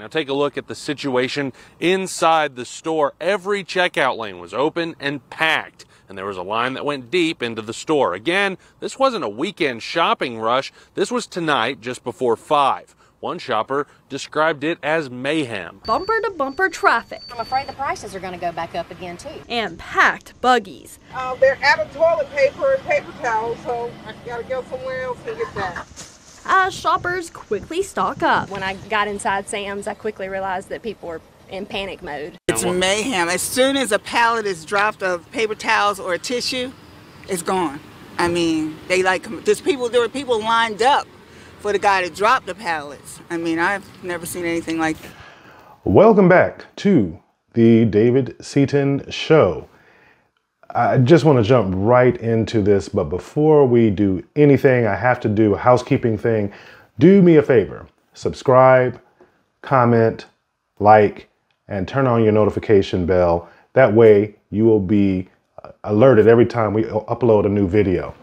Now take a look at the situation inside the store. Every checkout lane was open and packed, and there was a line that went deep into the store. Again, this wasn't a weekend shopping rush. This was tonight just before 5. One shopper described it as mayhem. Bumper-to-bumper traffic. I'm afraid the prices are going to go back up again, too. And packed buggies. They're out of toilet paper and paper towels, so I got to go somewhere else and get that. As shoppers quickly stock up. When I got inside Sam's, I quickly realized that people were in panic mode. It's mayhem. As soon as a pallet is dropped of paper towels or a tissue, it's gone. I mean, there were people lined up for the guy to drop the pallets. I mean, I've never seen anything like that. Welcome back to the David Seaton Show. I just want to jump right into this, but before we do anything, I have to do a housekeeping thing. Do me a favor, subscribe, comment, like, and turn on your notification bell. That way you will be alerted every time we upload a new video.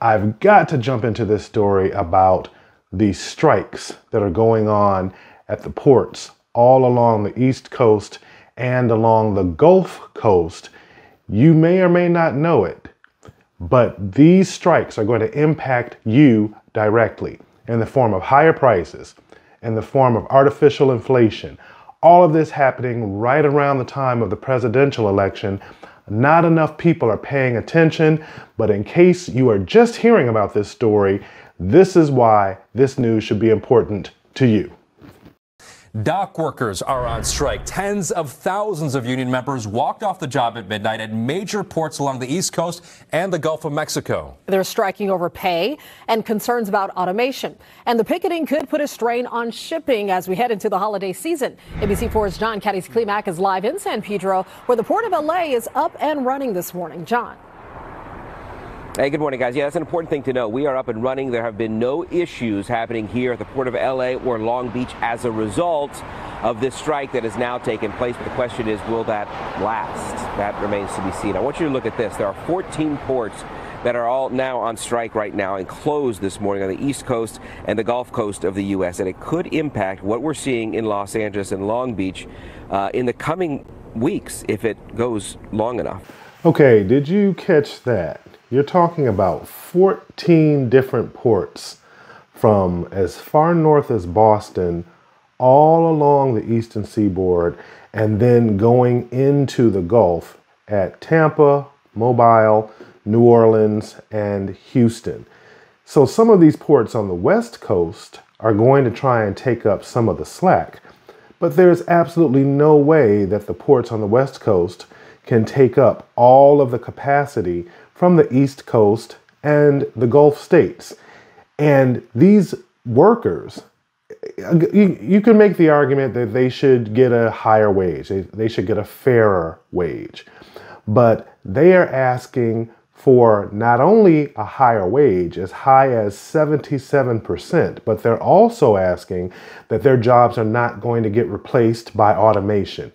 I've got to jump into this story about the strikes that are going on at the ports all along the East Coast and along the Gulf Coast. You may or may not know it, but these strikes are going to impact you directly in the form of higher prices, in the form of artificial inflation. All of this happening right around the time of the presidential election. Not enough people are paying attention, but in case you are just hearing about this story, this is why this news should be important to you. Dock workers are on strike. Tens of thousands of union members walked off the job at midnight at major ports along the East Coast and the Gulf of Mexico. They're striking over pay and concerns about automation. And the picketing could put a strain on shipping as we head into the holiday season. ABC4's John Caddy's Klemak is live in San Pedro, where the Port of LA is up and running this morning. John. Hey, good morning, guys. Yeah, that's an important thing to know. We are up and running. There have been no issues happening here at the Port of LA or Long Beach as a result of this strike that has now taken place. But the question is, will that last? That remains to be seen. I want you to look at this. There are 14 ports that are all now on strike right now and closed this morning on the East Coast and the Gulf Coast of the U.S. And it could impact what we're seeing in Los Angeles and Long Beach in the coming weeks if it goes long enough. Okay, did you catch that? You're talking about 14 different ports from as far north as Boston, all along the eastern seaboard, and then going into the Gulf at Tampa, Mobile, New Orleans, and Houston. So some of these ports on the west coast are going to try and take up some of the slack, but there's absolutely no way that the ports on the west coast can take up all of the capacity from the East Coast and the Gulf states. And these workers, you can make the argument that they should get a higher wage, they should get a fairer wage, but they are asking for not only a higher wage, as high as 77%, but they're also asking that their jobs are not going to get replaced by automation.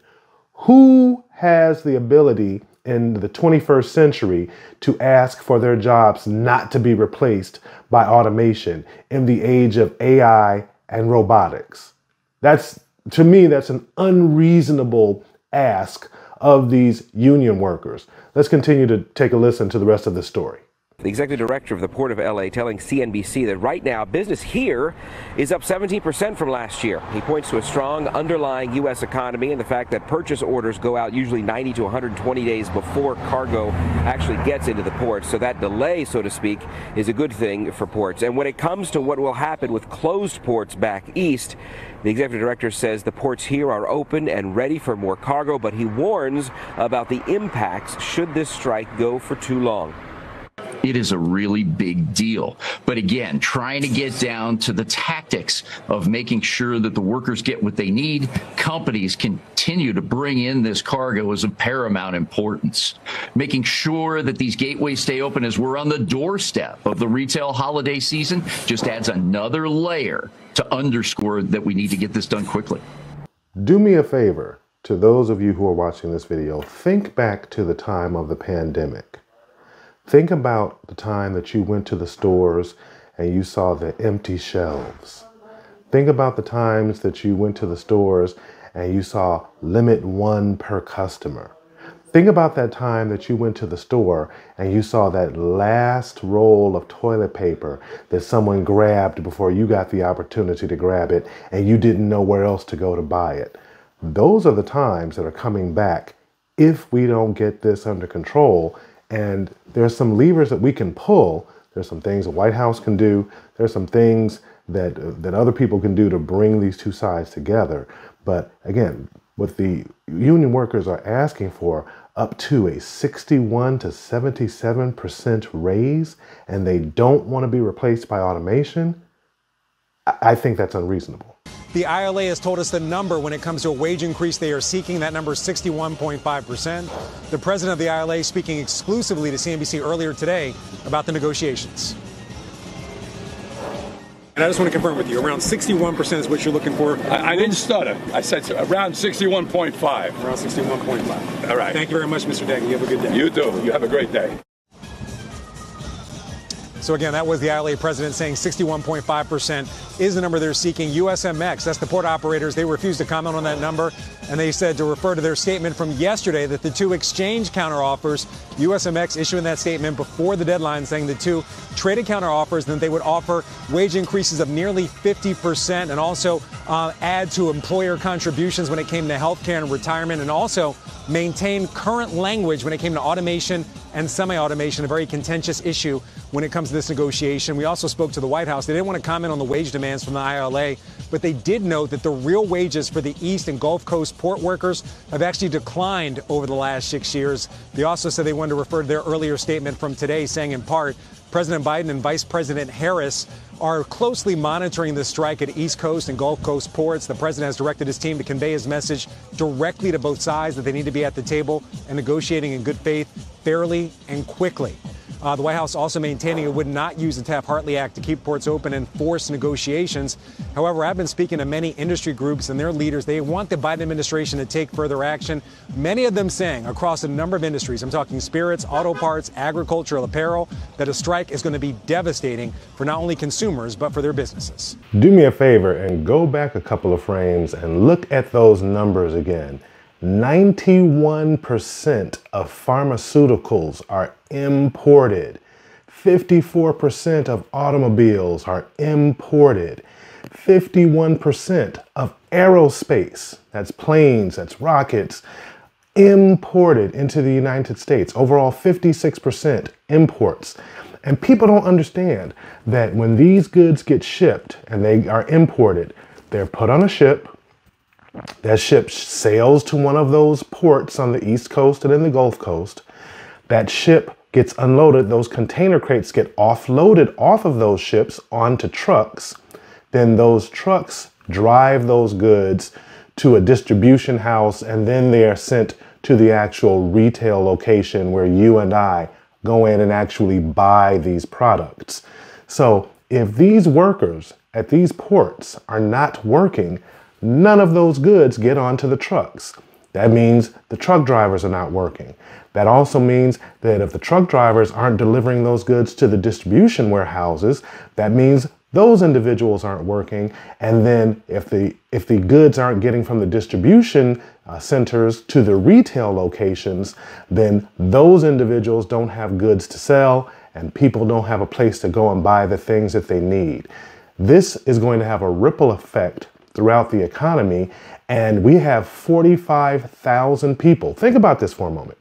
Who has the ability in the 21st century to ask for their jobs not to be replaced by automation in the age of AI and robotics? That's, to me, that's an unreasonable ask of these union workers. Let's continue to take a listen to the rest of the story. The executive director of the Port of LA telling CNBC that right now business here is up 17% from last year. He points to a strong underlying U.S. economy and the fact that purchase orders go out usually 90 to 120 days before cargo actually gets into the port. So that delay, so to speak, is a good thing for ports. And when it comes to what will happen with closed ports back east, the executive director says the ports here are open and ready for more cargo, but he warns about the impacts should this strike go for too long. It is a really big deal. But again, trying to get down to the tactics of making sure that the workers get what they need, companies continue to bring in this cargo is of paramount importance. Making sure that these gateways stay open as we're on the doorstep of the retail holiday season just adds another layer to underscore that we need to get this done quickly. Do me a favor, to those of you who are watching this video, think back to the time of the pandemic. Think about the time that you went to the stores and you saw the empty shelves. Think about the times that you went to the stores and you saw limit one per customer. Think about that time that you went to the store and you saw that last roll of toilet paper that someone grabbed before you got the opportunity to grab it and you didn't know where else to go to buy it. Those are the times that are coming back if we don't get this under control. And there's some levers that we can pull. There's some things the White House can do. There's some things that other people can do to bring these two sides together. But again, what the union workers are asking for, up to a 61 to 77% raise, and they don't want to be replaced by automation, I think that's unreasonable. The ILA has told us the number when it comes to a wage increase they are seeking. That number is 61.5%. The president of the ILA speaking exclusively to CNBC earlier today about the negotiations. And I just want to confirm with you, around 61% is what you're looking for? I didn't stutter. I said so, around 61.5. Around 61.5. All right. Thank you very much, Mr. Degnan. You have a good day. You too. You have a great day. So again, that was the ILA president saying 61.5% is the number they're seeking. USMX, that's the port operators, they refused to comment on that number, and they said to refer to their statement from yesterday that the two exchange counteroffers, USMX issuing that statement before the deadline saying the two traded counteroffers, then they would offer wage increases of nearly 50% and also add to employer contributions when it came to health care and retirement, and also maintain current language when it came to automation and semi-automation, a very contentious issue when it comes to this negotiation. We also spoke to the White House. They didn't want to comment on the wage demands from the ILA, but they did note that the real wages for the East and Gulf Coast port workers have actually declined over the last 6 years. They also said they wanted to refer to their earlier statement from today, saying in part, President Biden and Vice President Harris are closely monitoring the strike at East Coast and Gulf Coast ports. The president has directed his team to convey his message directly to both sides that they need to be at the table and negotiating in good faith, fairly and quickly. The White House also maintaining it would not use the Taft-Hartley Act to keep ports open and force negotiations. However, I've been speaking to many industry groups and their leaders. They want the Biden administration to take further action. Many of them saying across a number of industries, I'm talking spirits, auto parts, agricultural apparel, that a strike is going to be devastating for not only consumers, but for their businesses. Do me a favor and go back a couple of frames and look at those numbers again. 91% of pharmaceuticals are imported. 54% of automobiles are imported. 51% of aerospace, that's planes, that's rockets, imported into the United States. Overall, 56% imports. And people don't understand that when these goods get shipped and they are imported, they're put on a ship. That ship sails to one of those ports on the East Coast and in the Gulf Coast. That ship gets unloaded. Those container crates get offloaded off of those ships onto trucks. Then those trucks drive those goods to a distribution house, and then they are sent to the actual retail location where you and I go in and actually buy these products. So if these workers at these ports are not working, none of those goods get onto the trucks. That means the truck drivers are not working. That also means that if the truck drivers aren't delivering those goods to the distribution warehouses, that means those individuals aren't working. And then if the goods aren't getting from the distribution centers to the retail locations, then those individuals don't have goods to sell, and people don't have a place to go and buy the things that they need. This is going to have a ripple effect throughout the economy, and we have 45,000 people. Think about this for a moment.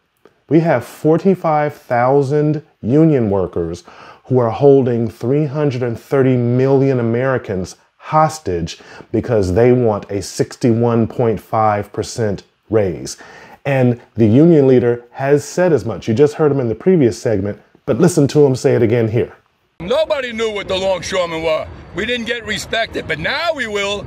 We have 45,000 union workers who are holding 330 million Americans hostage because they want a 61.5% raise. And the union leader has said as much. You just heard him in the previous segment, but listen to him say it again here. Nobody knew what the longshoremen were. We didn't get respected, but now we will.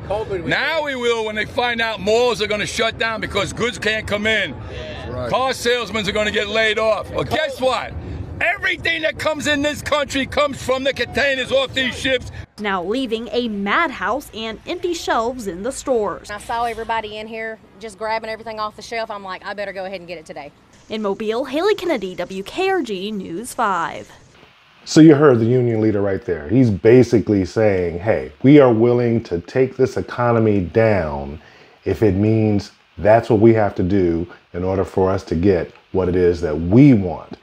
Now we will when they find out malls are going to shut down because goods can't come in. Yeah. Right. Car salesmen are going to get laid off. Well, guess what? Everything that comes in this country comes from the containers off these ships. Now leaving a madhouse and empty shelves in the stores. I saw everybody in here just grabbing everything off the shelf. I'm like, I better go ahead and get it today. In Mobile, Hailey Kennedy, WKRG News 5. So you heard the union leader right there. He's basically saying, hey, we are willing to take this economy down if it means that's what we have to do in order for us to get what it is that we want.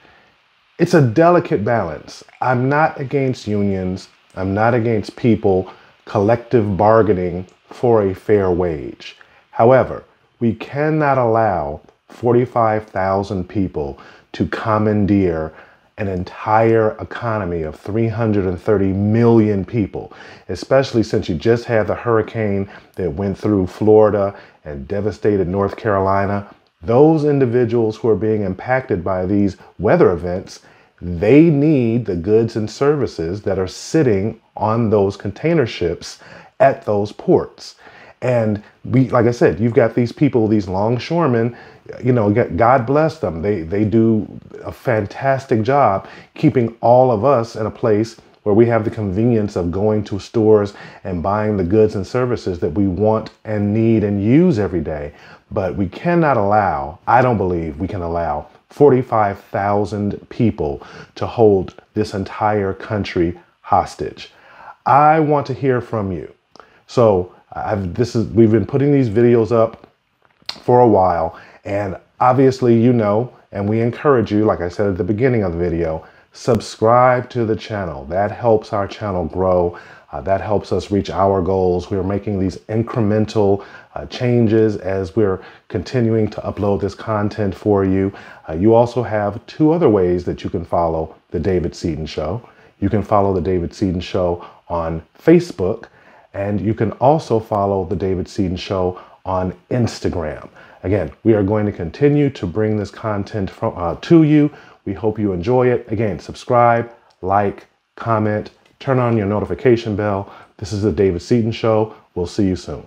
It's a delicate balance. I'm not against unions. I'm not against people collective bargaining for a fair wage. However, we cannot allow 45,000 people to commandeer an entire economy of 330 million people, especially since you just had the hurricane that went through Florida and devastated North Carolina. Those individuals who are being impacted by these weather events, they need the goods and services that are sitting on those container ships at those ports. And we, like I said, you've got these people, these longshoremen, you know, God bless them. They do a fantastic job keeping all of us in a place where we have the convenience of going to stores and buying the goods and services that we want and need and use every day. But we cannot allow, I don't believe we can allow 45,000 people to hold this entire country hostage. I want to hear from you. So we've been putting these videos up for a while, and obviously, you know, and we encourage you, like I said at the beginning of the video, subscribe to the channel. That helps our channel grow. That helps us reach our goals. We're making these incremental changes as we're continuing to upload this content for you. You also have two other ways that you can follow The David Seaton Show. You can follow The David Seaton Show on Facebook, and you can also follow The David Seaton Show on Instagram. Again, we are going to continue to bring this content to you. We hope you enjoy it. Again, subscribe, like, comment, turn on your notification bell. This is The David Seaton Show. We'll see you soon.